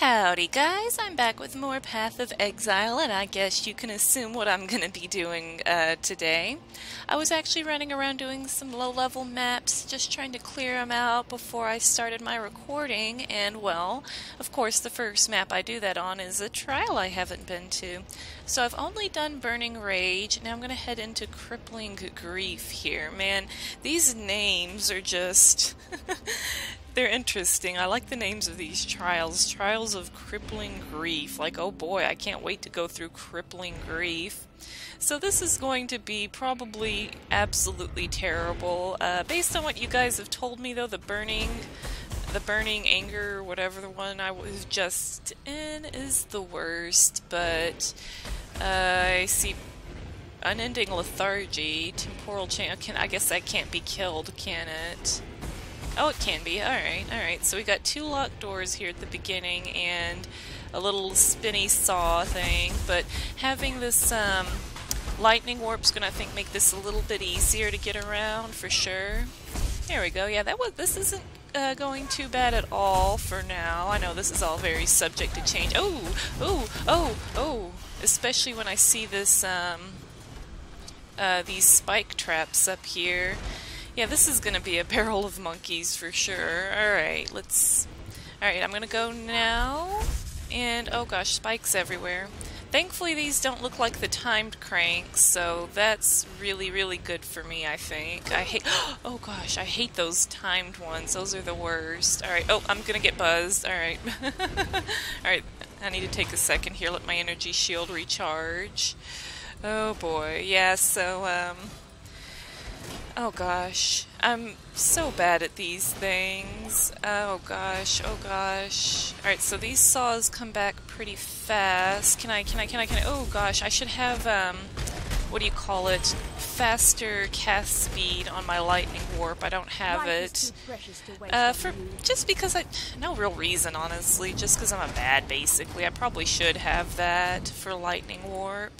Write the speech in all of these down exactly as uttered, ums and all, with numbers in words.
Howdy guys, I'm back with more Path of Exile, and I guess you can assume what I'm going to be doing uh, today. I was actually running around doing some low-level maps, just trying to clear them out before I started my recording, and well, of course the first map I do that on is a trial I haven't been to. So I've only done Burning Rage, now I'm going to head into Crippling Grief here. Man, these names are just... They're interesting. I like the names of these trials. Trials of Crippling Grief. Like, oh boy, I can't wait to go through Crippling Grief. So this is going to be probably absolutely terrible. Uh, based on what you guys have told me, though, the burning, the burning anger, whatever the one I was just in, is the worst. But uh, I see Unending Lethargy, Temporal Chain. Can, I guess I can't be killed, can it? Oh, it can be. Alright, alright. So we got two locked doors here at the beginning and a little spinny saw thing, but having this um, lightning warp's gonna, I think, make this a little bit easier to get around for sure. There we go. Yeah, that was. This isn't uh, going too bad at all for now. I know this is all very subject to change. Oh, oh, oh, oh. Especially when I see this, um, uh, these spike traps up here. Yeah, this is going to be a barrel of monkeys for sure. Alright, let's... Alright, I'm going to go now. And, oh gosh, spikes everywhere. Thankfully, these don't look like the timed cranks, so that's really, really good for me, I think. I hate... Oh gosh, I hate those timed ones. Those are the worst. Alright, oh, I'm going to get buzzed. Alright. Alright, I need to take a second here. Let my energy shield recharge. Oh boy, yeah, so, um... oh gosh, I'm so bad at these things. Oh gosh, oh gosh. All right, so these saws come back pretty fast. Can I? Can I? Can I? Can I? Oh gosh, I should have um, what do you call it? Faster cast speed on my lightning warp. I don't have it. Uh, for just because I, no real reason, honestly. Just because I'm a bad, basically. I probably should have that for lightning warp.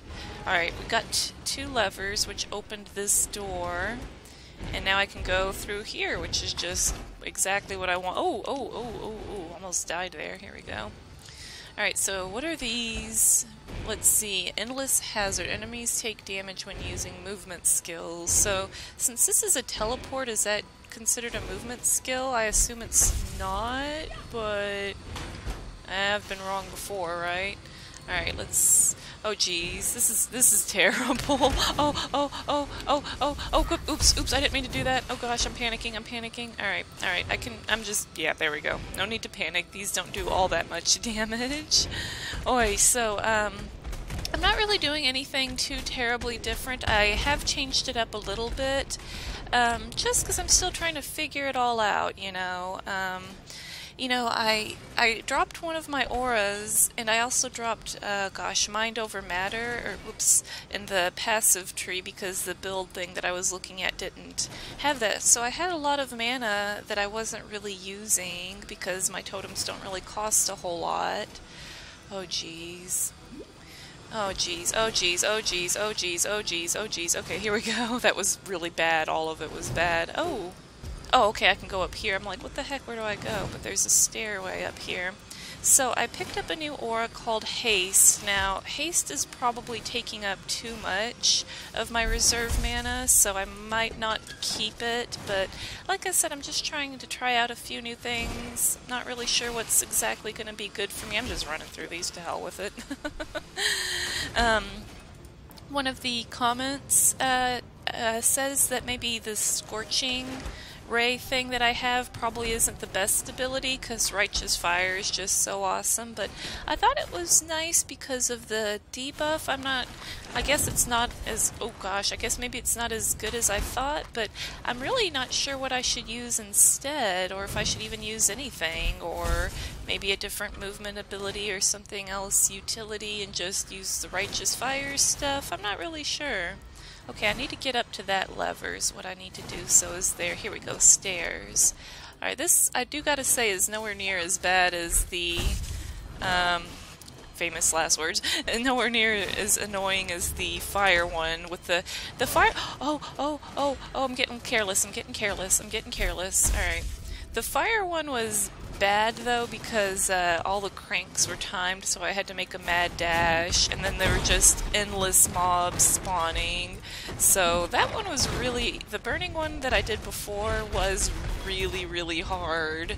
All right, we got two levers, which opened this door. And now I can go through here, which is just exactly what I want. Oh, oh, oh, oh, oh, almost died there. Here we go. Alright, so what are these? Let's see. Endless hazard. Enemies take damage when using movement skills. So, since this is a teleport, is that considered a movement skill? I assume it's not, but I've been wrong before, right? Alright, let's... Oh geez, this is this is terrible. Oh, oh, oh, oh, oh, oh, oops, oops, I didn't mean to do that. Oh gosh, I'm panicking, I'm panicking. Alright, alright, I can, I'm just, yeah, there we go. No need to panic, these don't do all that much damage. Oi, so, um, I'm not really doing anything too terribly different. I have changed it up a little bit, um, just because I'm still trying to figure it all out, you know, um... You know, I I dropped one of my auras, and I also dropped, uh, gosh, Mind Over Matter, or whoops, in the passive tree because the build thing that I was looking at didn't have that. So I had a lot of mana that I wasn't really using because my totems don't really cost a whole lot. Oh, jeez. Oh, jeez. Oh, jeez. Oh, jeez. Oh, jeez. Oh, jeez. Oh, jeez. Okay, here we go. That was really bad. All of it was bad. Oh. Oh, okay, I can go up here. I'm like, what the heck, where do I go? But there's a stairway up here. So I picked up a new aura called Haste. Now, Haste is probably taking up too much of my reserve mana, so I might not keep it, but like I said, I'm just trying to try out a few new things. Not really sure what's exactly going to be good for me. I'm just running through these, to hell with it. um, one of the comments uh, uh, says that maybe the Scorching Ray thing that I have probably isn't the best ability because Righteous Fire is just so awesome, but I thought it was nice because of the debuff. I'm not, I guess it's not as, oh gosh, I guess maybe it's not as good as I thought, but I'm really not sure what I should use instead, or if I should even use anything, or maybe a different movement ability or something else, utility, and just use the Righteous Fire stuff. I'm not really sure. Okay, I need to get up to that lever is what I need to do, so is there, here we go, stairs. Alright, this, I do gotta say, is nowhere near as bad as the, um, famous last words, nowhere near as annoying as the fire one with the, the fire, oh, oh, oh, oh, I'm getting careless, I'm getting careless, I'm getting careless, alright. The fire one was bad, though, because uh, all the cranks were timed, so I had to make a mad dash, and then there were just endless mobs spawning. So that one was really... the burning one that I did before was really, really hard.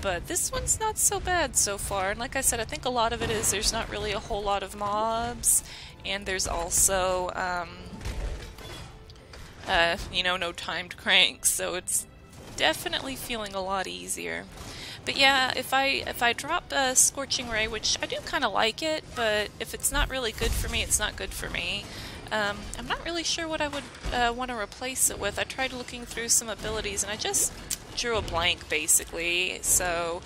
But this one's not so bad so far, and like I said, I think a lot of it is there's not really a whole lot of mobs, and there's also, um, uh, you know, no timed cranks, so it's definitely feeling a lot easier. But yeah, if I if I drop a Scorching Ray, which I do kind of like it, but if it's not really good for me, it's not good for me. Um, I'm not really sure what I would uh, want to replace it with. I tried looking through some abilities, and I just... drew a blank, basically. So,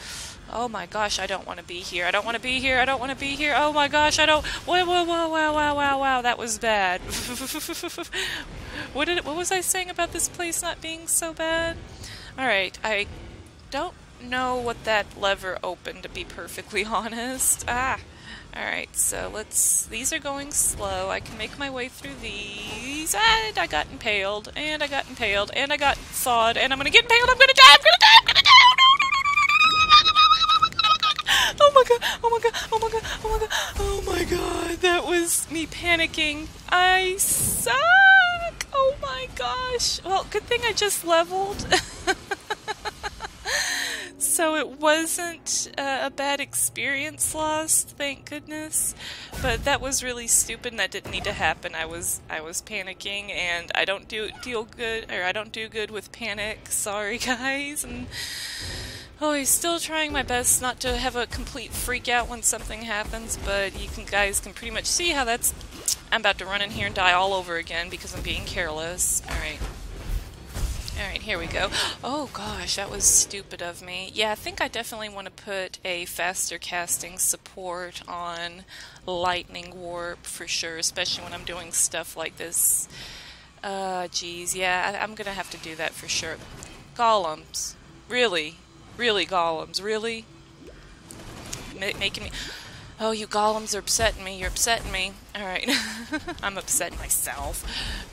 oh my gosh, I don't want to be here. I don't want to be here. I don't want to be here. Oh my gosh, I don't. Whoa, whoa, whoa, wow, wow, wow, wow. That was bad. What did? What was I saying about this place not being so bad? All right, I don't know what that lever opened, to be perfectly honest. Ah. All right, so let's... these are going slow. I can make my way through these. And I got impaled, and I got impaled, and I got thawed, and I'm gonna get impaled, I'm gonna die, I'm gonna die, I'm gonna die! Oh my god, oh my god, oh my god, oh my god, oh my god, that was me panicking. I suck! Oh my gosh. Well, good thing I just leveled. So it wasn't uh, a bad experience lost, thank goodness, but that was really stupid and that didn't need to happen. I was I was panicking, and I don't do deal good, or I don't do good with panic. Sorry guys. And oh, I'm still trying my best not to have a complete freak out when something happens, but you can guys can pretty much see how that's... I'm about to run in here and die all over again because I'm being careless. All right. Alright, here we go. Oh gosh, that was stupid of me. Yeah, I think I definitely want to put a faster casting support on Lightning Warp for sure, especially when I'm doing stuff like this. Uh, geez, yeah, I, I'm gonna have to do that for sure. Golems. Really? Really, golems? Really? M- making me... oh, you golems are upsetting me. You're upsetting me. Alright. I'm upsetting myself.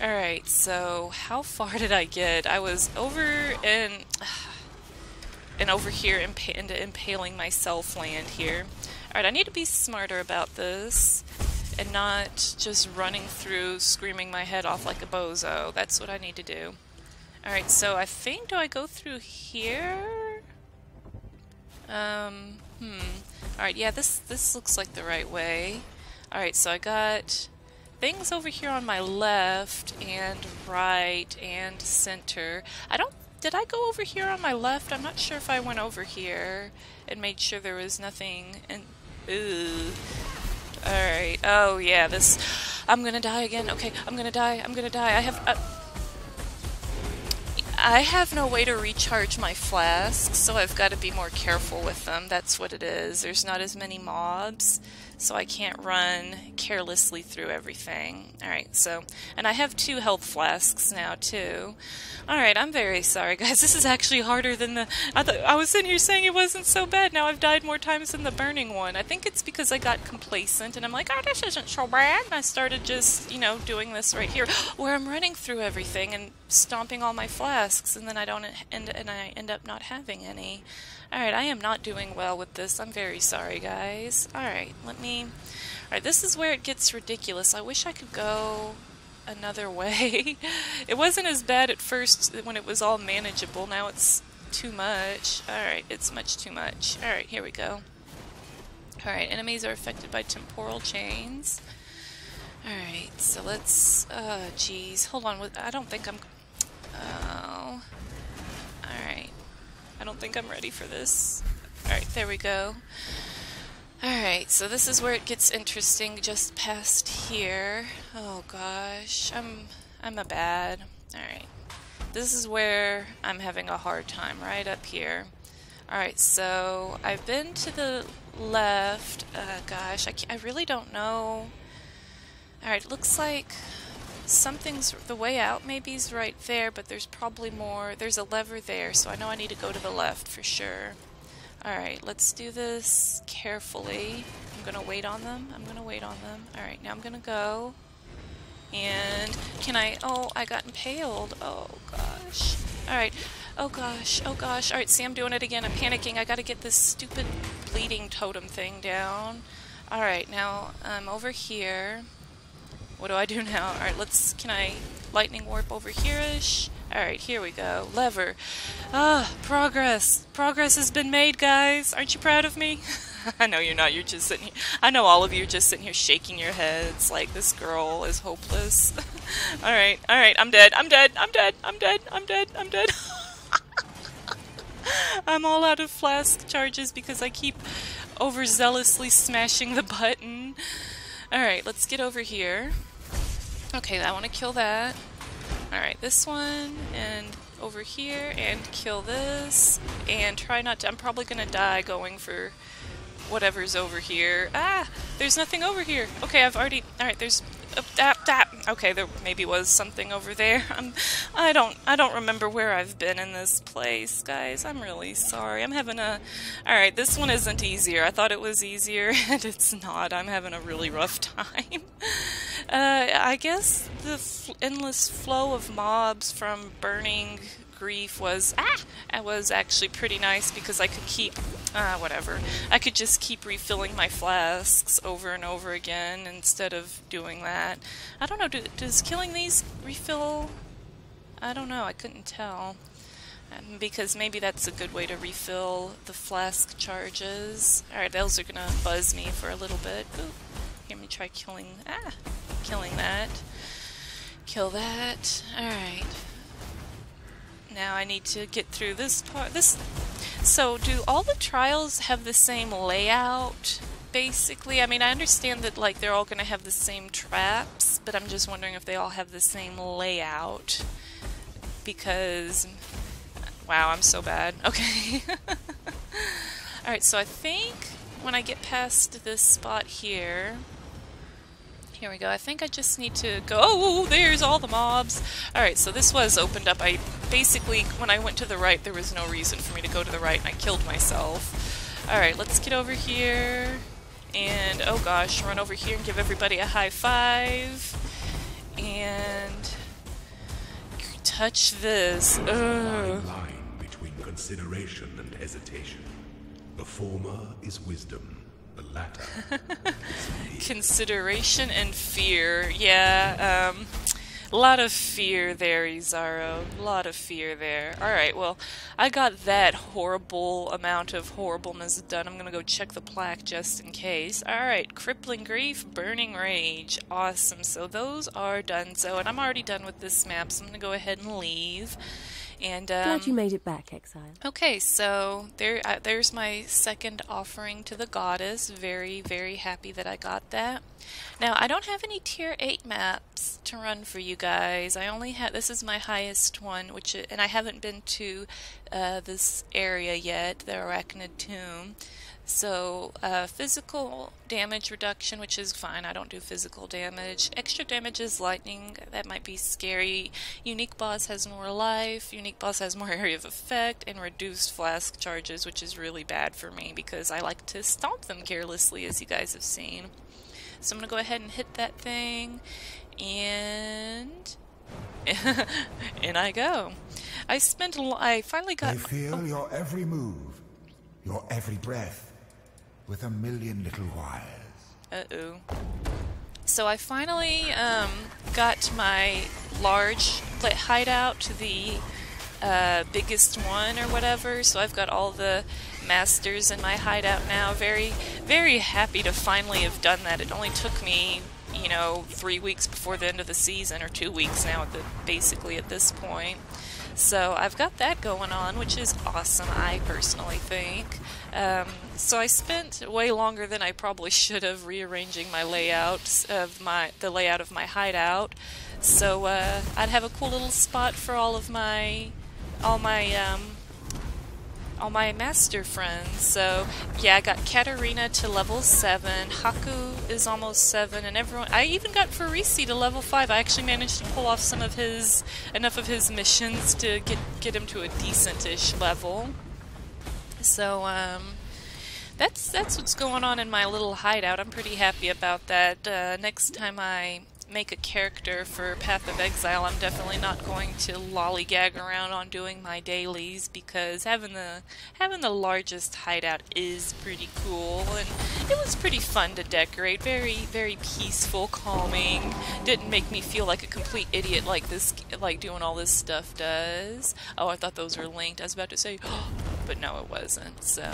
Alright, so how far did I get? I was over in... and over here imp into impaling myself land here. Alright, I need to be smarter about this and not just running through screaming my head off like a bozo. That's what I need to do. Alright, so I think... do I go through here? Um... Hmm. Alright, yeah, this, this looks like the right way. Alright, so I got things over here on my left and right and center. I don't... did I go over here on my left? I'm not sure if I went over here and made sure there was nothing and... ooh. Alright, oh yeah, this... I'm gonna die again. Okay, I'm gonna die. I'm gonna die. I have... Uh, I have no way to recharge my flasks, so I've got to be more careful with them. That's what it is. There's not as many mobs, so I can't run carelessly through everything. Alright, so... and I have two health flasks now, too. Alright, I'm very sorry, guys. This is actually harder than the... I, th I was sitting here saying it wasn't so bad. Now I've died more times than the burning one. I think it's because I got complacent, and I'm like, oh, this isn't so bad. And I started just, you know, doing this right here, where I'm running through everything and stomping all my flasks. And then I don't end, and I end up not having any. All right, I am not doing well with this. I'm very sorry, guys. All right, let me... all right, this is where it gets ridiculous. I wish I could go another way. It wasn't as bad at first when it was all manageable. Now it's too much. All right, it's much too much. All right, here we go. All right, enemies are affected by temporal chains. All right, so let's... oh, geez. Hold on. I don't think I'm... oh. Alright. I don't think I'm ready for this. Alright, there we go. Alright, so this is where it gets interesting, just past here. Oh gosh. I'm I'm a bad. Alright. This is where I'm having a hard time, right up here. Alright, so I've been to the left. Uh, gosh, I, can't, I really don't know. Alright, looks like... something's... the way out maybe is right there, but there's probably more. There's a lever there, so I know I need to go to the left for sure. Alright, let's do this carefully. I'm gonna wait on them. I'm gonna wait on them. Alright, now I'm gonna go. And can I... oh, I got impaled. Oh, gosh. Alright. Oh gosh, oh gosh. Alright, see, I'm doing it again. I'm panicking. I gotta get this stupid bleeding totem thing down. Alright, now I'm over here. What do I do now? Alright, let's... Can I lightning warp over here-ish? Alright, here we go. Lever. Ah, progress. Progress has been made, guys. Aren't you proud of me? I know you're not. You're just sitting here. I know all of you are just sitting here shaking your heads like this girl is hopeless. Alright, alright. I'm dead. I'm dead. I'm dead. I'm dead. I'm dead. I'm dead. I'm all out of flask charges because I keep overzealously smashing the button. Alright, let's get over here. Okay, I want to kill that. Alright, this one, and over here, and kill this, and try not to... I'm probably gonna die going for whatever's over here. Ah! There's nothing over here! Okay, I've already... Alright, there's... Uh, ah, ah. Okay, there maybe was something over there. I'm, I don't... I don't remember where I've been in this place, guys. I'm really sorry. I'm having a... Alright, this one isn't easier. I thought it was easier, and it's not. I'm having a really rough time. Uh, I guess the f endless flow of mobs from Burning Grief was ah, it was actually pretty nice because I could keep uh, whatever. I could just keep refilling my flasks over and over again instead of doing that. I don't know. Do, does killing these refill? I don't know. I couldn't tell um, because maybe that's a good way to refill the flask charges. All right, those are gonna buzz me for a little bit. Ooh. Let me try killing ah killing that. Kill that. Alright. Now I need to get through this part this so do all the trials have the same layout basically? I mean, I understand that like they're all gonna have the same traps, but I'm just wondering if they all have the same layout because wow, I'm so bad. Okay. Alright, so I think when I get past this spot here, here we go, I think I just need to go, oh, there's all the mobs. Alright, so this was opened up. I basically, when I went to the right, there was no reason for me to go to the right, and I killed myself. Alright, let's get over here, and oh gosh, run over here and give everybody a high five, and touch this. Ugh. Fine line between consideration and hesitation. The former is wisdom, the latter is consideration and fear. Yeah, um, a lot of fear there, Izaro. A lot of fear there. Alright, well, I got that horrible amount of horribleness done. I'm gonna go check the plaque just in case. Alright, Crippling Grief, Burning Rage. Awesome, so those are done. So, and I'm already done with this map, so I'm gonna go ahead and leave. And, um, glad you made it back, Exile. Okay, so there, uh, there's my second offering to the goddess. Very, very happy that I got that. Now, I don't have any tier eight maps to run for you guys. I only have, this is my highest one, which, and I haven't been to uh, this area yet, the Arachnid Tomb. So, uh, physical damage reduction, which is fine, I don't do physical damage. Extra damage is lightning, that might be scary. Unique boss has more life, unique boss has more area of effect, and reduced flask charges, which is really bad for me because I like to stomp them carelessly, as you guys have seen. So I'm going to go ahead and hit that thing, and... in I go. I spent a l- I finally got- I feel oh. your every move, your every breath. With a million little wires. Uh-oh. So I finally um, got my large hideout to the uh, biggest one or whatever. So I've got all the masters in my hideout now. Very, very happy to finally have done that. It only took me, you know, three weeks before the end of the season, or two weeks now at the, basically at this point. So I've got that going on, which is awesome, I personally think. Um, so I spent way longer than I probably should have rearranging my layouts of my the layout of my hideout. So uh, I'd have a cool little spot for all of my all my um, all my master friends. So yeah, I got Katarina to level seven, Haku is almost seven, and everyone. I even got Farisi to level five. I actually managed to pull off some of his enough of his missions to get get him to a decent-ish level. So um, that's that's what's going on in my little hideout. I'm pretty happy about that. Uh, next time I make a character for Path of Exile, I'm definitely not going to lollygag around on doing my dailies, because having the having the largest hideout is pretty cool, and it was pretty fun to decorate. Very, very peaceful, calming. Didn't make me feel like a complete idiot like this, like doing all this stuff does. Oh, I thought those were linked. I was about to say, but no, it wasn't. So.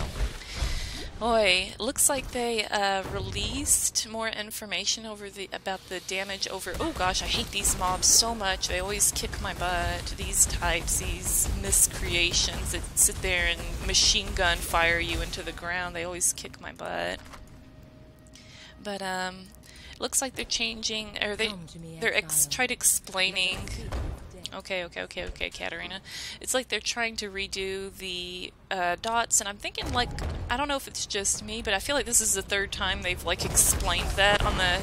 Boy, looks like they uh, released more information over the about the damage over. Oh gosh, I hate these mobs so much. They always kick my butt. These types, these miscreations that sit there and machine gun fire you into the ground. They always kick my butt. But um, looks like they're changing, or they they're ex tried explaining. Okay, okay, okay, okay, Katarina. It's like they're trying to redo the uh, dots, and I'm thinking, like, I don't know if it's just me, but I feel like this is the third time they've, like, explained that on the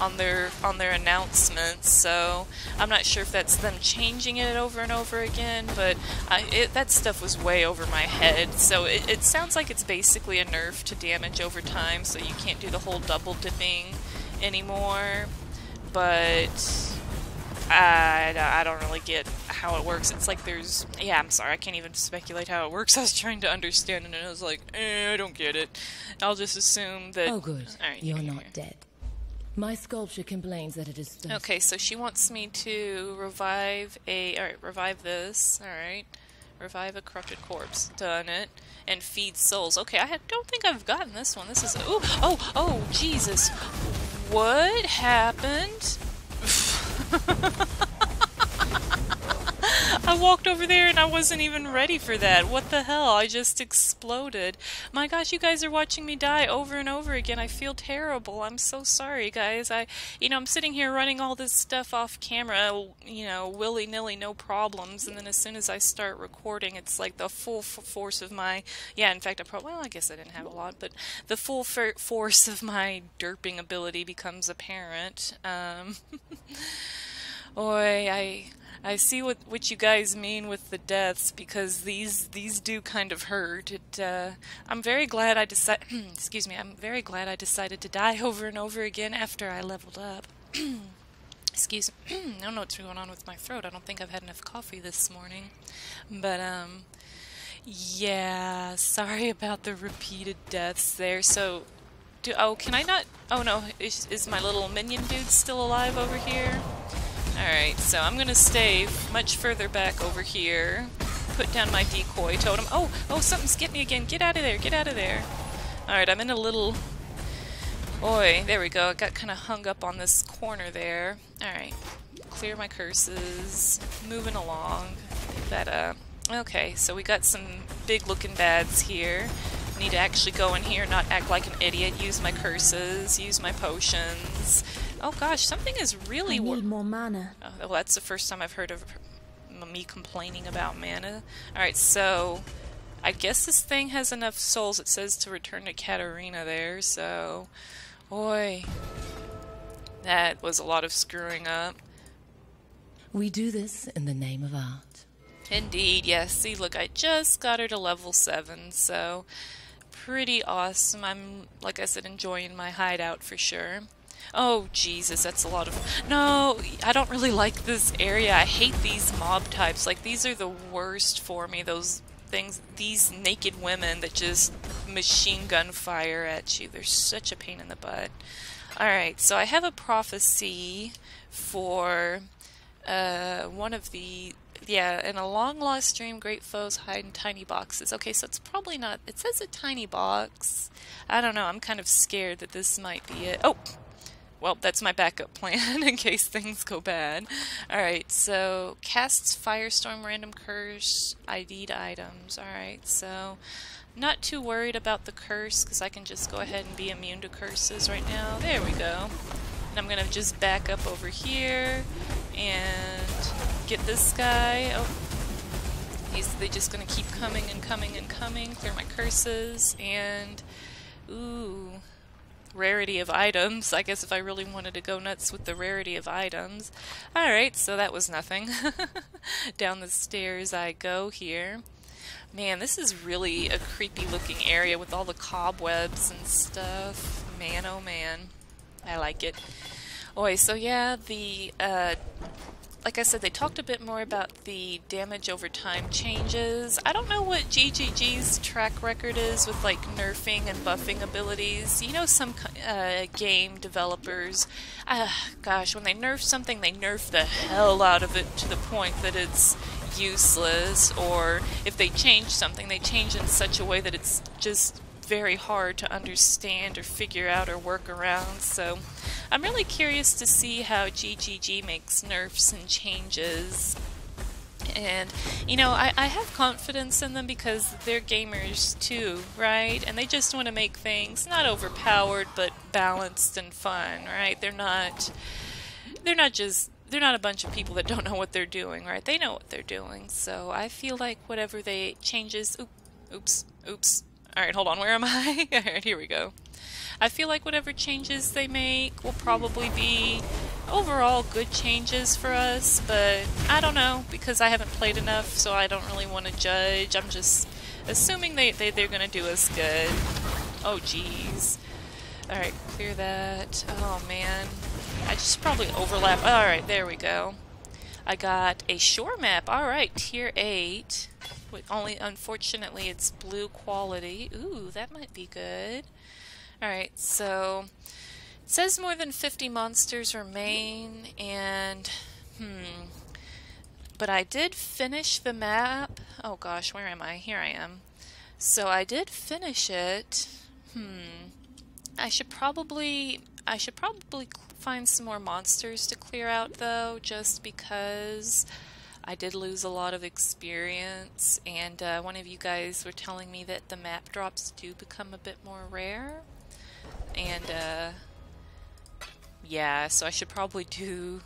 on their on their announcements. So I'm not sure if that's them changing it over and over again, but I, it, that stuff was way over my head. So it, it sounds like it's basically a nerf to damage over time, so you can't do the whole double dipping anymore. But I, I don't really get how it works. It's like there's... Yeah, I'm sorry. I can't even speculate how it works. I was trying to understand it, and I was like, eh, I don't get it. I'll just assume that... Oh, good. All right, you're not here. Dead. My sculpture complains that it is... Dust. Okay, so she wants me to revive a... Alright, revive this. Alright. Revive a corrupted corpse. Done it. And feed souls. Okay, I don't think I've gotten this one. This is... Ooh, oh, oh, Jesus. What happened? I walked over there and I wasn't even ready for that. What the hell? I just exploded. My gosh, you guys are watching me die over and over again. I feel terrible. I'm so sorry, guys. I, you know, I'm sitting here running all this stuff off camera, you know, willy-nilly, no problems, and then as soon as I start recording, it's like the full f force of my, yeah, in fact, I probably, well, I guess I didn't have a lot, but the full f force of my derping ability becomes apparent. Um... Oi, I I see what what you guys mean with the deaths, because these these do kind of hurt. It uh, I'm very glad I decided. Excuse me. I'm very glad I decided to die over and over again after I leveled up. Excuse me. I don't know what's going on with my throat. I don't think I've had enough coffee this morning. But um, yeah. Sorry about the repeated deaths there. So, do oh can I not? Oh no, is is my little minion dude still alive over here? Alright, so I'm gonna stay much further back over here. Put down my decoy totem. Oh, oh, something's getting me again. Get out of there, get out of there. Alright, I'm in a little... Oi, there we go. I got kind of hung up on this corner there. Alright, clear my curses. Moving along. Pick that up. Okay, so we got some big-looking bads here. Need to actually go in here, not act like an idiot. Use my curses, use my potions. Oh gosh, something is really... I need more mana. Oh, well, that's the first time I've heard of me complaining about mana. Alright, so... I guess this thing has enough souls, it says, to return to Katarina there, so... Boy... That was a lot of screwing up. We do this in the name of art. Indeed, yes. See, look, I just got her to level seven, so... Pretty awesome. I'm, like I said, enjoying my hideout for sure. Oh, Jesus, that's a lot of... No, I don't really like this area. I hate these mob types. Like, these are the worst for me, those things. These naked women that just machine gun fire at you. They're such a pain in the butt. Alright, so I have a prophecy for uh, one of the... Yeah, in a long-lost dream, great foes hide in tiny boxes. Okay, so it's probably not... It says a tiny box. I don't know, I'm kind of scared that this might be it. Oh! Well, that's my backup plan in case things go bad. Alright, so casts Firestorm, Random Curse, ID'd items. Alright, so not too worried about the curse because I can just go ahead and be immune to curses right now. There we go. And I'm going to just back up over here and get this guy. Oh, he's, they're just going to keep coming and coming and coming. Clear my curses and... Ooh... Rarity of items. I guess if I really wanted to go nuts with the rarity of items. Alright, so that was nothing. Down the stairs I go here. Man, this is really a creepy looking area with all the cobwebs and stuff. Man, oh man. I like it. Okay, so yeah, the uh, like I said, they talked a bit more about the damage over time changes. I don't know what G G G's track record is with like nerfing and buffing abilities. You know, some uh, game developers, uh, gosh, when they nerf something, they nerf the hell out of it to the point that it's useless, or if they change something, they change in such a way that it's just very hard to understand or figure out or work around. So I'm really curious to see how G G G makes nerfs and changes. And, you know, I, I have confidence in them because they're gamers too, right? And they just want to make things not overpowered, but balanced and fun, right? They're not, they're not just They're not a bunch of people that don't know what they're doing, right? They know what they're doing, so I feel like whatever they changes... Oop, oops, oops. Alright, hold on, where am I? Alright, here we go. I feel like whatever changes they make will probably be overall good changes for us, but I don't know, because I haven't played enough, so I don't really want to judge. I'm just assuming they, they, they're going to do us good. Oh, jeez. Alright, clear that. Oh, man. I just probably overlap. Alright, there we go. I got a shore map. Alright, tier eight. Wait, only, unfortunately, it's blue quality. Ooh, that might be good. Alright, so... It says more than fifty monsters remain, and... Hmm. But I did finish the map. Oh gosh, where am I? Here I am. So I did finish it. Hmm. I should probably... I should probably... find some more monsters to clear out though, just because I did lose a lot of experience, and uh, one of you guys were telling me that the map drops do become a bit more rare, and uh, yeah, so I should probably do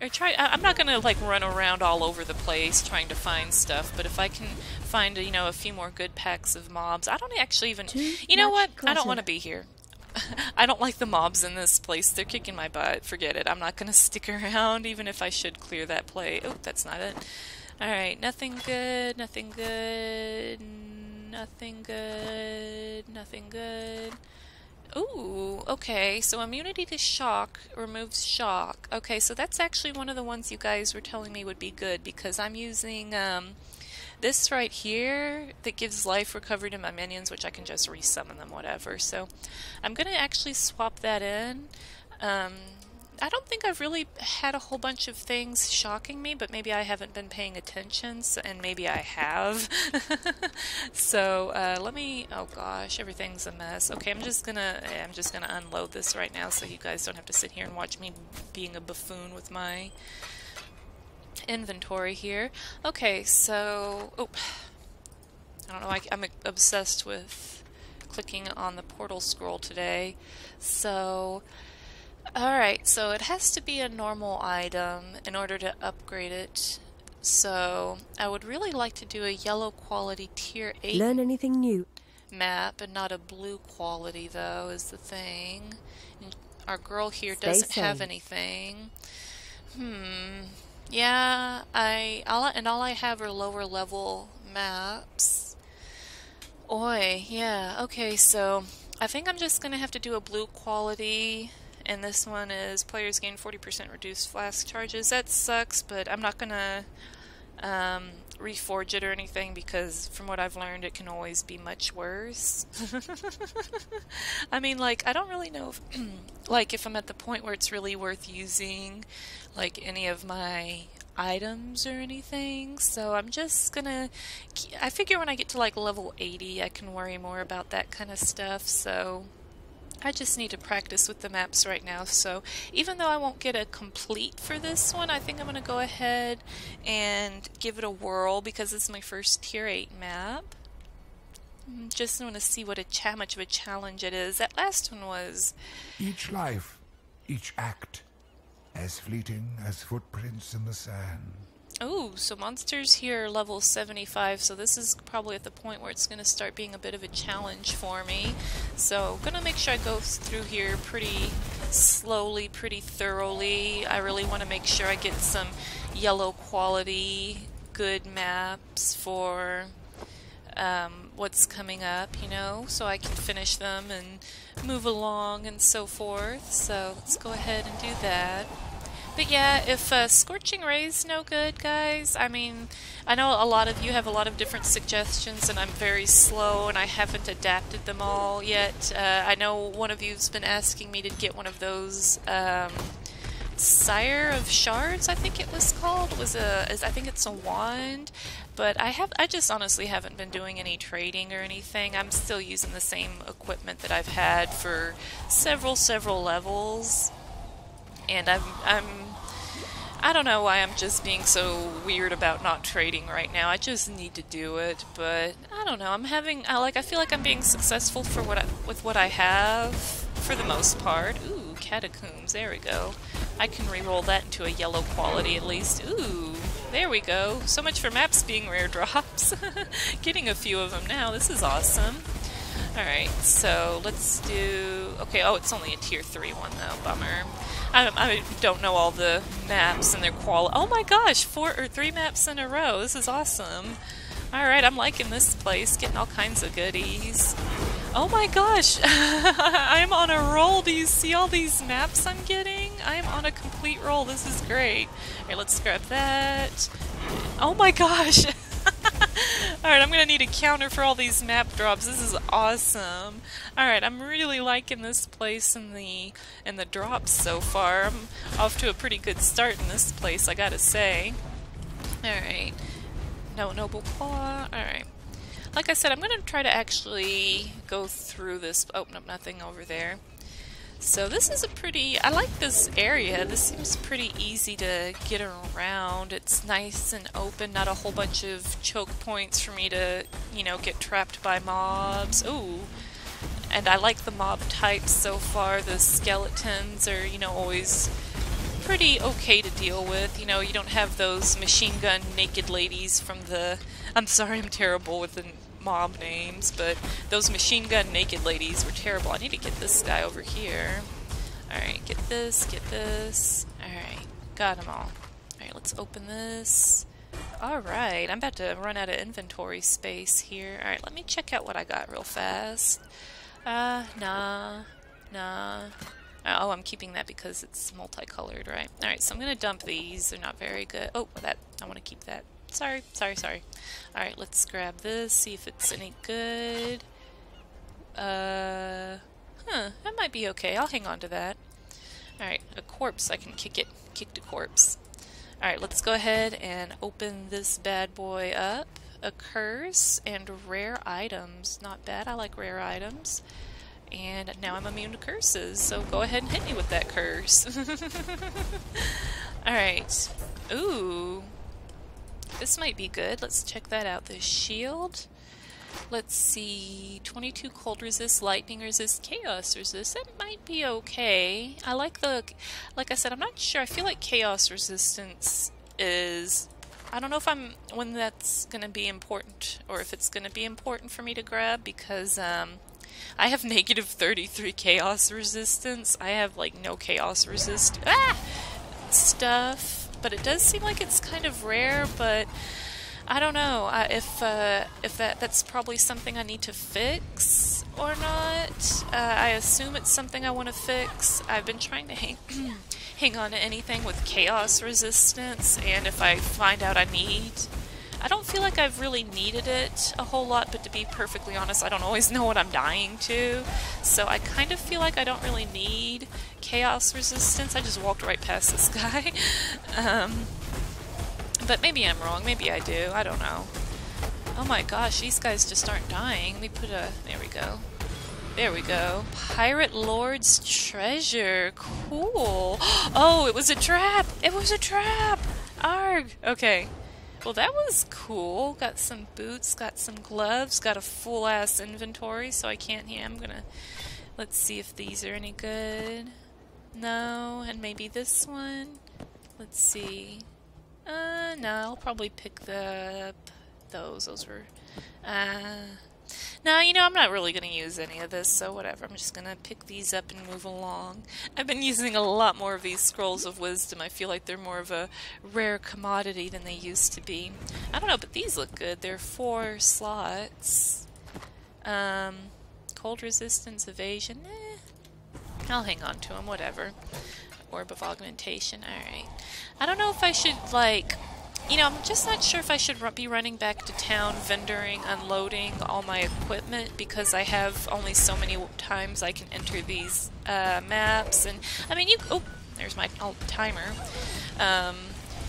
or try. I, I'm not gonna like run around all over the place trying to find stuff, but if I can find you know a few more good packs of mobs, I don't actually even Too you know what closer. I don't want to be here. I don't like the mobs in this place. They're kicking my butt. Forget it. I'm not going to stick around, even if I should clear that play. Oh, that's not it. Alright, nothing good, nothing good, nothing good, nothing good. Ooh, okay, so immunity to shock removes shock. Okay, so that's actually one of the ones you guys were telling me would be good, because I'm using um, this right here that gives life recovery to my minions, which I can just resummon them, whatever. So I'm going to actually swap that in. Um, I don't think I've really had a whole bunch of things shocking me, but maybe I haven't been paying attention, so, and maybe I have. so uh, let me, oh gosh, everything's a mess. Okay, I'm just gonna, I'm just gonna unload this right now so you guys don't have to sit here and watch me being a buffoon with my inventory here. Okay, so, oh, I don't know, I, I'm obsessed with clicking on the portal scroll today. So, alright, so it has to be a normal item in order to upgrade it. So, I would really like to do a yellow quality tier eight Learn anything new. map, and not a blue quality, though, is the thing. And our girl here Stay doesn't safe. have anything. Hmm... Yeah, I all and all I have are lower level maps. Oi, yeah, okay, so I think I'm just gonna have to do a blue quality, and this one is players gain forty percent reduced flask charges. That sucks, but I'm not gonna um, reforge it or anything, because from what I've learned, it can always be much worse. I mean, like, I don't really know if like if I'm at the point where it's really worth using like any of my items or anything, so I'm just gonna I figure when I get to like level eighty I can worry more about that kind of stuff. So I just need to practice with the maps right now, so even though I won't get a complete for this one, I think I'm gonna go ahead and give it a whirl, because it's my first tier eight map. Just want to see what a cha much of a challenge it is. That last one was... Each life, each act, as fleeting as footprints in the sand. Oh, so monsters here are level seventy-five, so this is probably at the point where it's going to start being a bit of a challenge for me. So I'm going to make sure I go through here pretty slowly, pretty thoroughly. I really want to make sure I get some yellow quality, good maps for... Um, what's coming up, you know, so I can finish them and move along and so forth. So let's go ahead and do that. But yeah, if uh, Scorching Ray's no good, guys, I mean, I know a lot of you have a lot of different suggestions, and I'm very slow, and I haven't adapted them all yet. Uh, I know one of you's been asking me to get one of those, um, Sire of Shards, I think it was called, was a, I think it's a wand, but I have, I just honestly haven't been doing any trading or anything. I'm still using the same equipment that I've had for several, several levels. And I'm, I'm, I don't know why I'm just being so weird about not trading right now. I just need to do it, but I don't know. I'm having, I like, I feel like I'm being successful for what I, with what I have, for the most part. Ooh, catacombs. There we go. I can reroll that into a yellow quality at least. Ooh, there we go. So much for maps being rare drops. Getting a few of them now. This is awesome. Alright, so let's do... Okay, oh, it's only a tier three one, though. Bummer. I, I don't know all the maps and their quality. Oh my gosh, four or three maps in a row. This is awesome. Alright, I'm liking this place. Getting all kinds of goodies. Oh my gosh! I'm on a roll! Do you see all these maps I'm getting? I'm on a complete roll. This is great. Alright, let's grab that. Oh my gosh! Alright, I'm gonna need a counter for all these map drops. This is awesome. Alright, I'm really liking this place and the and the drops so far. I'm off to a pretty good start in this place, I gotta say. Alright. No noble claw. Alright. Like I said, I'm gonna try to actually go through this. Oh, nope, nothing over there. So this is a pretty, I like this area. This seems pretty easy to get around. It's nice and open, not a whole bunch of choke points for me to, you know, get trapped by mobs. Ooh, and I like the mob types so far. The skeletons are, you know, always pretty okay to deal with. You know, you don't have those machine gun naked ladies from the, I'm sorry, I'm terrible with the mob names, but those machine gun naked ladies were terrible. I need to get this guy over here. Alright, get this, get this. Alright, got them all. Alright, let's open this. Alright, I'm about to run out of inventory space here. Alright, let me check out what I got real fast. Uh, nah, nah. Oh, I'm keeping that because it's multicolored, right? Alright, so I'm going to dump these. They're not very good. Oh, that, I want to keep that. Sorry, sorry, sorry. Alright, let's grab this, see if it's any good. Uh, huh, that might be okay. I'll hang on to that. Alright, a corpse. I can kick it. Kick the corpse. Alright, let's go ahead and open this bad boy up. A curse and rare items. Not bad. I like rare items. And now I'm immune to curses, so go ahead and hit me with that curse. Alright. Ooh. This might be good. Let's check that out. The shield. Let's see. twenty-two cold resist, lightning resist, chaos resist. That might be okay. I like the... Like I said, I'm not sure. I feel like chaos resistance is... I don't know if I'm... When that's going to be important. Or if it's going to be important for me to grab. Because, um... I have negative thirty-three chaos resistance. I have, like, no chaos resist... Ah! Stuff. But it does seem like it's kind of rare, but I don't know uh, if uh, if that that's probably something I need to fix or not. Uh, I assume it's something I want to fix. I've been trying to hang hang on to anything with chaos resistance, and if I find out I need, I don't feel like I've really needed it a whole lot. But to be perfectly honest, I don't always know what I'm dying to, so I kind of feel like I don't really need chaos resistance. I just walked right past this guy. Um, but maybe I'm wrong. Maybe I do. I don't know. Oh my gosh, these guys just aren't dying. Let me put a... There we go. There we go. Pirate Lord's treasure. Cool. Oh, it was a trap! It was a trap! Arg! Okay. Well, that was cool. Got some boots, got some gloves, got a full-ass inventory, so I can't... Yeah, I'm gonna... Let's see if these are any good. No, and maybe this one. Let's see. Uh, no, I'll probably pick the those. Those were. Uh, no, you know, I'm not really going to use any of this, so whatever. I'm just going to pick these up and move along. I've been using a lot more of these Scrolls of Wisdom. I feel like they're more of a rare commodity than they used to be. I don't know, but these look good. They're four slots. Um, cold resistance, evasion, eh. I'll hang on to them, whatever. Orb of augmentation, alright. I don't know if I should, like... You know, I'm just not sure if I should be running back to town, vendoring, unloading all my equipment, because I have only so many times I can enter these uh, maps. And I mean, you. Oh, there's my old timer. Um,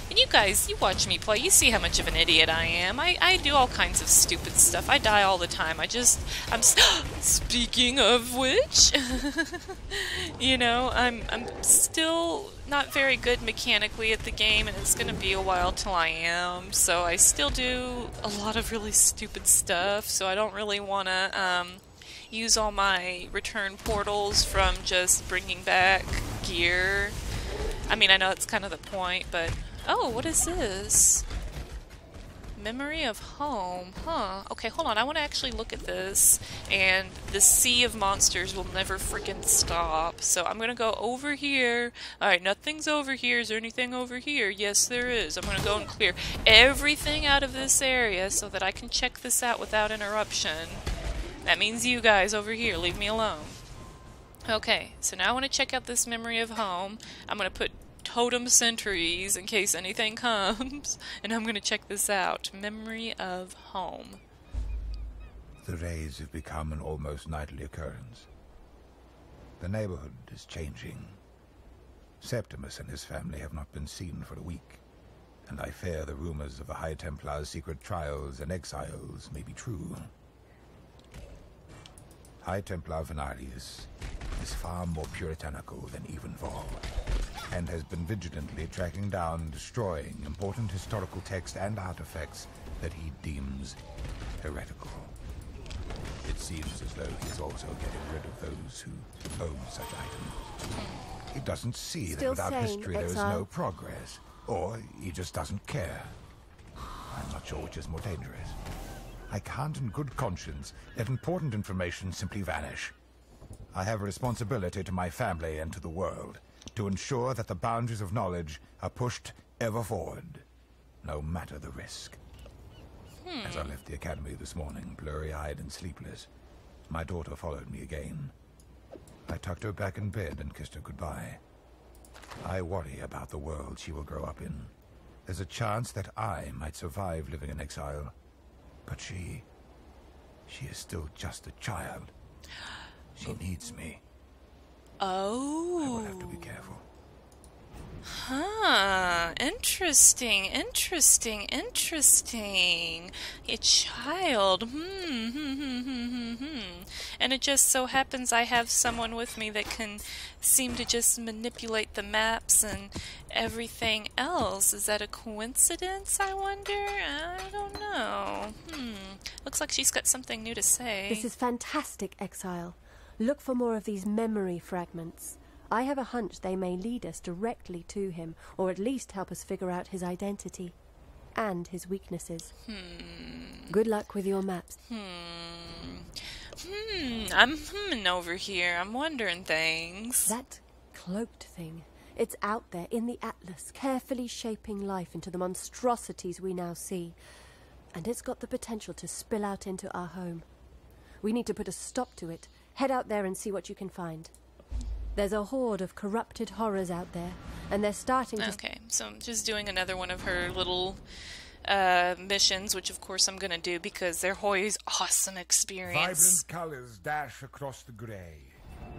and you guys, you watch me play. You see how much of an idiot I am. I, I do all kinds of stupid stuff. I die all the time. I just. I'm. Speaking of which, you know, I'm. I'm still. Not very good mechanically at the game, and it's gonna be a while till I am, so I still do a lot of really stupid stuff, so I don't really wanna um, use all my return portals from just bringing back gear. I mean, I know it's kind of the point, but... Oh, what is this? Memory of home, huh? Okay, hold on, I want to actually look at this, and the sea of monsters will never freaking stop, so I'm gonna go over here. Alright, nothing's over here. Is there anything over here? Yes, there is. I'm gonna go and clear everything out of this area so that I can check this out without interruption. That means you guys over here, leave me alone. Okay, so now I want to check out this memory of home. I'm gonna put totem sentries in case anything comes, and I'm gonna check this out. Memory of home. The raids have become an almost nightly occurrence. The neighborhood is changing. Septimus and his family have not been seen for a week, and I fear the rumors of the High Templar's secret trials and exiles may be true. High Templar Venarius is far more puritanical than even Vol, and has been vigilantly tracking down and destroying important historical texts and artifacts that he deems heretical. It seems as though he's also getting rid of those who own such items. He doesn't see that without history there is no progress, or he just doesn't care. I'm not sure which is more dangerous. I can't in good conscience let important information simply vanish. I have a responsibility to my family and to the world, to ensure that the boundaries of knowledge are pushed ever forward, no matter the risk. Hmm. As I left the academy this morning, blurry-eyed and sleepless, my daughter followed me again. I tucked her back in bed and kissed her goodbye. I worry about the world she will grow up in. There's a chance that I might survive living in exile, but she... she is still just a child. She needs me. Oh. I will have to be careful. Huh. Interesting, interesting, interesting. A child. Hmm, hmm, hmm, hmm, hmm. And it just so happens I have someone with me that can seem to just manipulate the maps and everything else. Is that a coincidence, I wonder? I don't know. Hmm. Looks like she's got something new to say. This is fantastic, Exile. Look for more of these memory fragments. I have a hunch they may lead us directly to him, or at least help us figure out his identity and his weaknesses. Hmm. Good luck with your maps. Hmm. Hmm. I'm hmm over here. I'm wondering things. That cloaked thing. It's out there in the Atlas, carefully shaping life into the monstrosities we now see. And it's got the potential to spill out into our home. We need to put a stop to it. Head out there and see what you can find. There's a horde of corrupted horrors out there, and they're starting to... Okay, so I'm just doing another one of her little uh, missions, which of course I'm going to do because they're Hoy's awesome experience. Vibrant colors dash across the grey,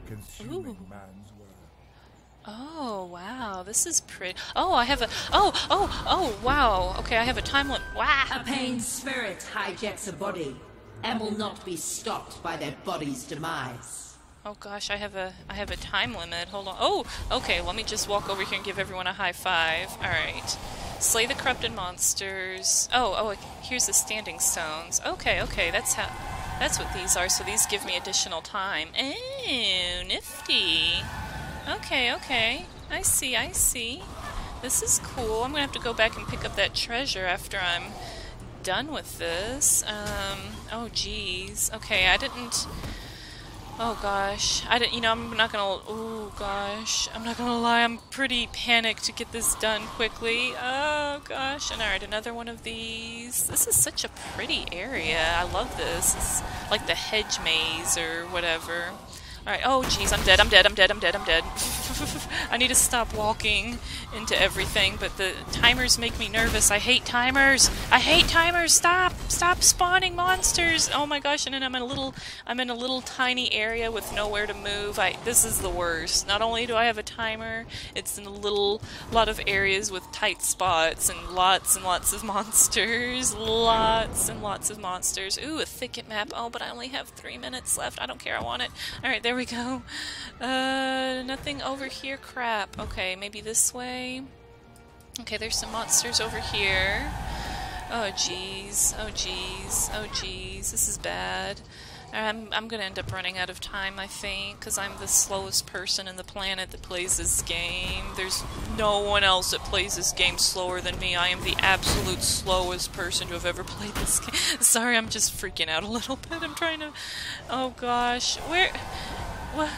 consuming Ooh. man's world. Oh, wow, this is pretty... Oh, I have a... Oh, oh, oh, wow. Okay, I have a time limit. Wow. A pained spirit hijacks a body and will not be stopped by their body's demise. Oh gosh, I have a I have a time limit. Hold on. Oh, okay, let me just walk over here and give everyone a high five. Alright. Slay the corrupted monsters. Oh, oh, here's the standing stones. Okay, okay, that's how that's what these are, so these give me additional time. Oh, nifty. Okay, okay. I see, I see. This is cool. I'm gonna have to go back and pick up that treasure after I'm done with this. Um, oh geez. Okay, I didn't Oh gosh, I don't. You know, I'm not gonna. Oh gosh, I'm not gonna lie. I'm pretty panicked to get this done quickly. Oh gosh, and all right, another one of these. This is such a pretty area. I love this. It's like the hedge maze or whatever. All right. Oh jeez, I'm dead. I'm dead. I'm dead. I'm dead. I'm dead. I need to stop walking into everything. But the timers make me nervous. I hate timers. I hate timers. Stop. Stop spawning monsters. Oh my gosh. And then I'm in a little. I'm in a little tiny area. Area with nowhere to move. I this is the worst. Not only do I have a timer, it's in a little lot of areas with tight spots and lots and lots of monsters. Lots and lots of monsters. Ooh, a thicket map. Oh, but I only have three minutes left. I don't care. I want it. Alright, there we go. Uh, nothing over here. Crap. Okay, maybe this way. Okay, there's some monsters over here. Oh, jeez. Oh, jeez. Oh, jeez. This is bad. I'm, I'm gonna end up running out of time, I think, because I'm the slowest person in the planet that plays this game. There's no one else that plays this game slower than me. I am the absolute slowest person to have ever played this game. Sorry, I'm just freaking out a little bit. I'm trying to... Oh gosh. Where... What...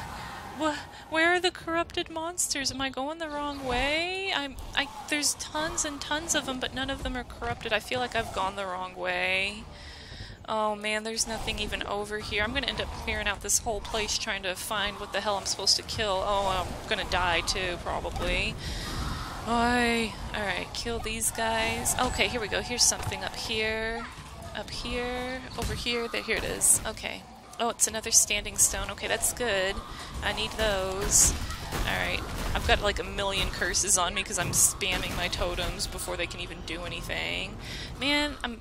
What... Where are the corrupted monsters? Am I going the wrong way? I'm... I... There's tons and tons of them, but none of them are corrupted. I feel like I've gone the wrong way. Oh man, there's nothing even over here. I'm gonna end up clearing out this whole place trying to find what the hell I'm supposed to kill. Oh, I'm gonna die too, probably. Oi. Alright, kill these guys. Okay, here we go. Here's something up here. Up here. Over here. There, here it is. Okay. Oh, it's another standing stone. Okay, that's good. I need those. Alright. I've got like a million curses on me because I'm spamming my totems before they can even do anything. Man, I'm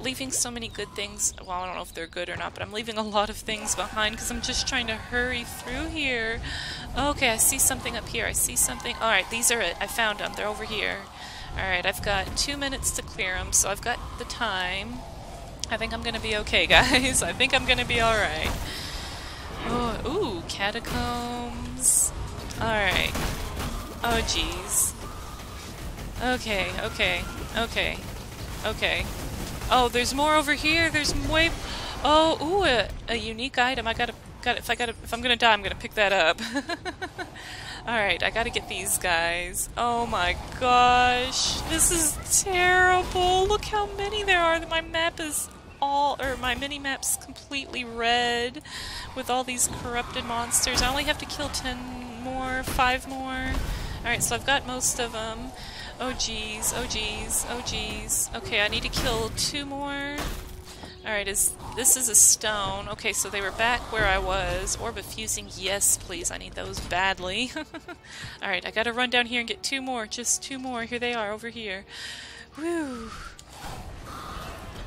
leaving so many good things. Well, I don't know if they're good or not, but I'm leaving a lot of things behind because I'm just trying to hurry through here. Okay, I see something up here. I see something. Alright, these are it. I found them. They're over here. Alright, I've got two minutes to clear them, so I've got the time. I think I'm going to be okay, guys. I think I'm going to be alright. Oh, ooh, catacombs. Alright. Oh, jeez. Okay, okay, okay, okay. Oh, there's more over here. There's way. Oh, ooh, a, a unique item. I gotta, gotta. If I gotta, if I'm gonna die, I'm gonna pick that up. All right, I gotta get these guys. Oh my gosh, this is terrible. Look how many there are. My map is all, or my mini map's completely red, with all these corrupted monsters. I only have to kill ten more, five more. All right, so I've got most of them. Oh geez, oh geez, oh geez. Okay, I need to kill two more. Alright, is this is a stone. Okay, so they were back where I was. Orb of Fusing, yes please, I need those badly. Alright, I gotta run down here and get two more, just two more. Here they are, over here. Whew.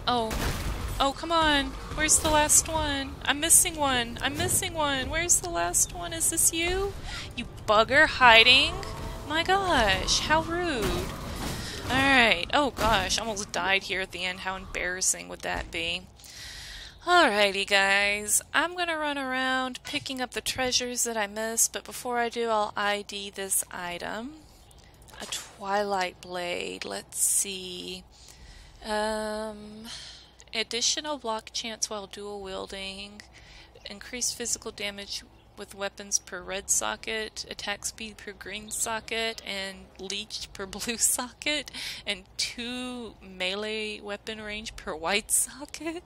Oh. Oh, come on. Where's the last one? I'm missing one. I'm missing one. Where's the last one? Is this you? You bugger hiding? My gosh, how rude. Alright, oh gosh, almost died here at the end. How embarrassing would that be? Alrighty guys, I'm gonna run around picking up the treasures that I missed, but before I do, I'll I D this item. A Twilight Blade, let's see. Um, additional block chance while dual wielding. Increased physical damage with weapons per red socket, attack speed per green socket, and leech per blue socket, and two melee weapon range per white socket.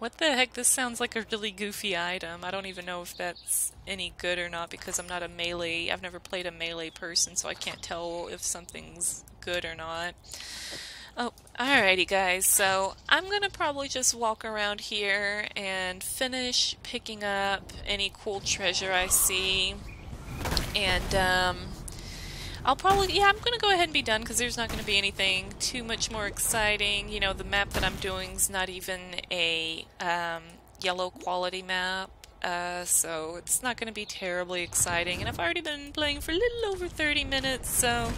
What the heck? This sounds like a really goofy item. I don't even know if that's any good or not because I'm not a melee. I've never played a melee person, so I can't tell if something's good or not. Oh, alrighty guys, so I'm gonna probably just walk around here and finish picking up any cool treasure I see, and um, I'll probably, yeah, I'm gonna go ahead and be done because there's not gonna be anything too much more exciting. You know, the map that I'm doing is not even a um, yellow quality map. Uh, so it's not going to be terribly exciting, and I've already been playing for a little over thirty minutes, so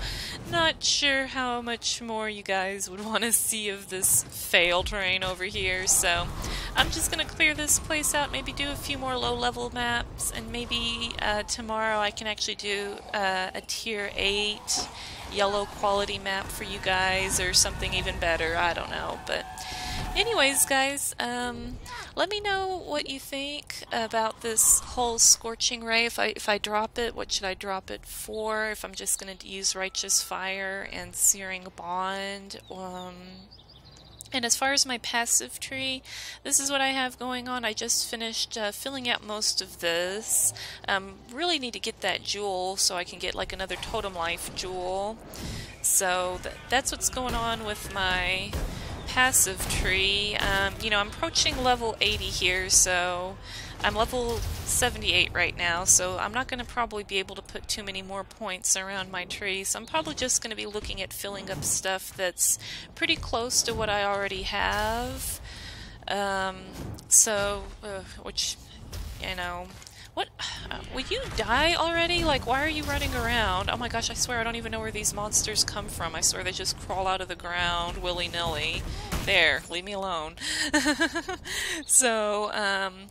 not sure how much more you guys would want to see of this fail terrain over here, so I'm just going to clear this place out, maybe do a few more low-level maps, and maybe uh, tomorrow I can actually do uh, a tier eight yellow quality map for you guys, or something even better, I don't know, but... Anyways, guys, um, let me know what you think about this whole Scorching Ray. If I, if I drop it, what should I drop it for? If I'm just going to use Righteous Fire and Searing Bond. Um, and as far as my passive tree, this is what I have going on. I just finished uh, filling out most of this. Um, really need to get that jewel so I can get like another Totem Life jewel. So th that's what's going on with my passive tree. Um, you know, I'm approaching level eighty here, so I'm level seventy-eight right now, so I'm not going to probably be able to put too many more points around my tree, so I'm probably just going to be looking at filling up stuff that's pretty close to what I already have. Um, so, uh, which, you know... What? Uh, will you die already? Like, why are you running around? Oh my gosh, I swear I don't even know where these monsters come from. I swear they just crawl out of the ground willy-nilly. There, leave me alone. So, um,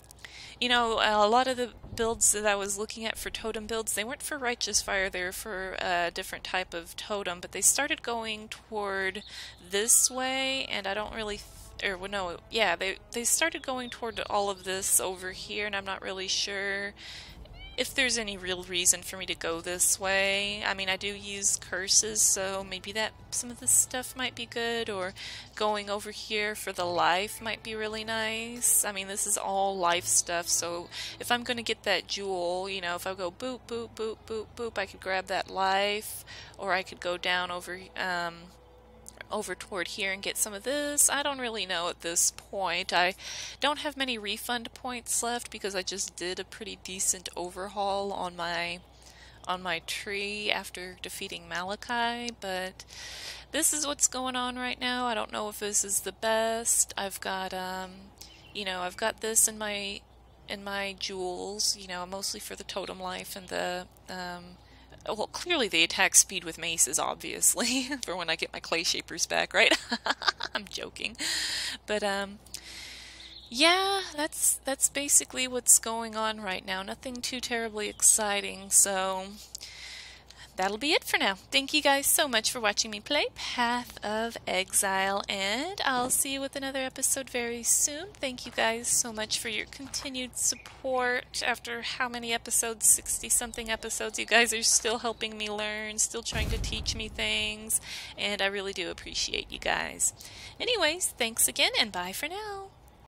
you know, a lot of the builds that I was looking at for totem builds, they weren't for Righteous Fire, they were for a different type of totem, but they started going toward this way, and I don't really think Or, well, no, yeah, they, they started going toward all of this over here, and I'm not really sure if there's any real reason for me to go this way. I mean, I do use curses, so maybe that some of this stuff might be good, or going over here for the life might be really nice. I mean, this is all life stuff, so if I'm going to get that jewel, you know, if I go boop, boop, boop, boop, boop, I could grab that life, or I could go down over... Um, over toward here and get some of this. I don't really know at this point. I don't have many refund points left because I just did a pretty decent overhaul on my on my tree after defeating Malachi, but this is what's going on right now. I don't know if this is the best. I've got um you know, I've got this in my in my jewels, you know, mostly for the totem life and the um well, clearly the attack speed with maces, obviously, for when I get my Clay Shapers back, right? I'm joking. But, um, yeah, that's, that's basically what's going on right now. Nothing too terribly exciting, so that'll be it for now. Thank you guys so much for watching me play Path of Exile, and I'll see you with another episode very soon. Thank you guys so much for your continued support after how many episodes, sixty something episodes. You guys are still helping me learn, still trying to teach me things, and I really do appreciate you guys. Anyways, thanks again, and bye for now.